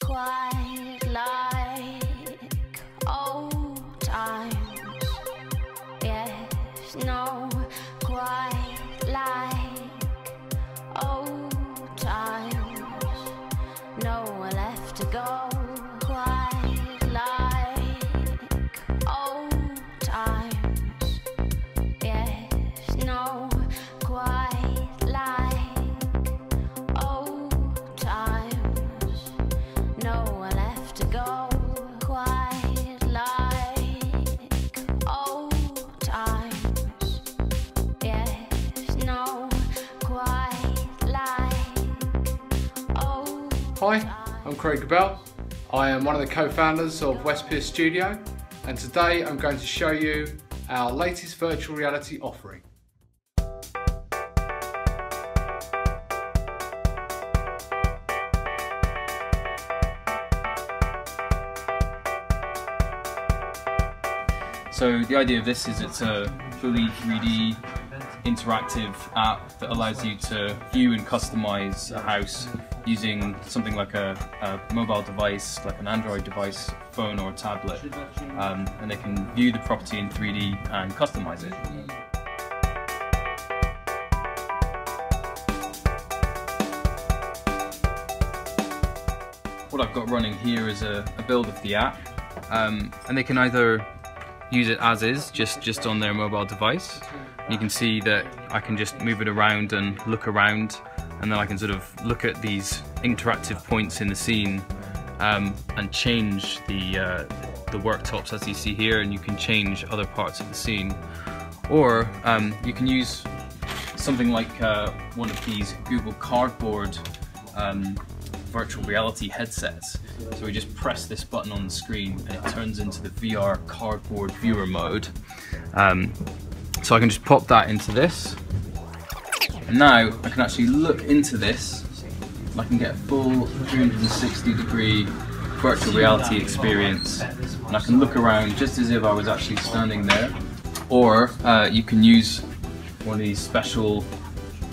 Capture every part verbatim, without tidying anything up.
Quite like old times. Yes, no, quite like old times. Nowhere left to go. Quite like old times. Yes, no, quite like old times. Nowhere left to go, quite like old times. Yes, no, quite like old times. Hi, I'm Craig Bell. I am one of the co-founders of West Pier Studio, and today I'm going to show you our latest virtual reality offering. So the idea of this is it's a fully three D interactive app that allows you to view and customize a house using something like a, a mobile device, like an Android device, phone or a tablet, um, and they can view the property in three D and customize it. What I've got running here is a, a build of the app, um, and they can either use it as is, just, just on their mobile device. You can see that I can just move it around and look around, and then I can sort of look at these interactive points in the scene um, and change the, uh, the worktops as you see here, and you can change other parts of the scene. Or um, you can use something like uh, one of these Google Cardboard um, virtual reality headsets. So we just press this button on the screen and it turns into the V R cardboard viewer mode. Um, so I can just pop that into this. And now I can actually look into this. I can get a full three sixty degree virtual reality experience. And I can look around just as if I was actually standing there. Or uh, you can use one of these special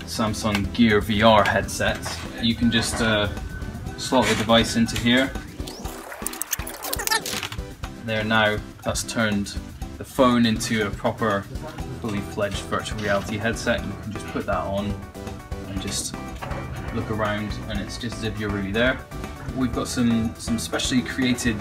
Samsung Gear V R headsets. You can just uh, slot the device into here. There now, that's turned the phone into a proper, fully fledged virtual reality headset. You can just put that on and just look around, and it's just as if you're really there. We've got some, some specially created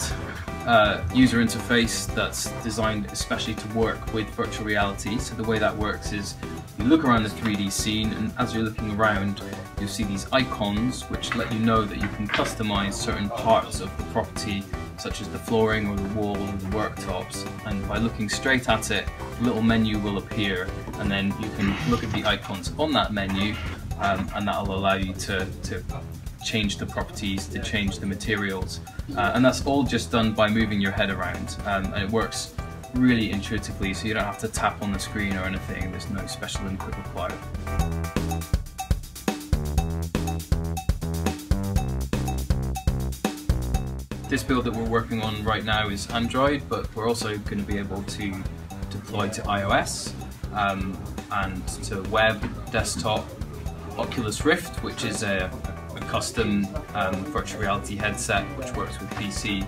uh, user interface that's designed especially to work with virtual reality. So the way that works is you look around the three D scene, and as you're looking around, you'll see these icons which let you know that you can customize certain parts of the property, such as the flooring or the wall or the worktops, and by looking straight at it, a little menu will appear, and then you can look at the icons on that menu, um, and that'll allow you to, to change the properties, to change the materials, uh, and that's all just done by moving your head around, um, and it works really intuitively, so you don't have to tap on the screen or anything. There's no special input required. This build that we're working on right now is Android, but we're also going to be able to deploy to iOS um, and to web, desktop, Oculus Rift, which is a, a custom um, virtual reality headset which works with P C,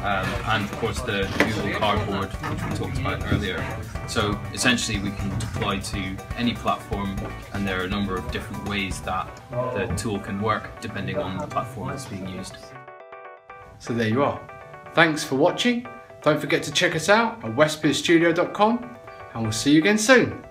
um, and of course the Google Cardboard, which we talked about earlier. So essentially we can deploy to any platform, and there are a number of different ways that the tool can work depending on the platform that's being used. So there you are. Thanks for watching. Don't forget to check us out at west pier studio dot com, and we'll see you again soon.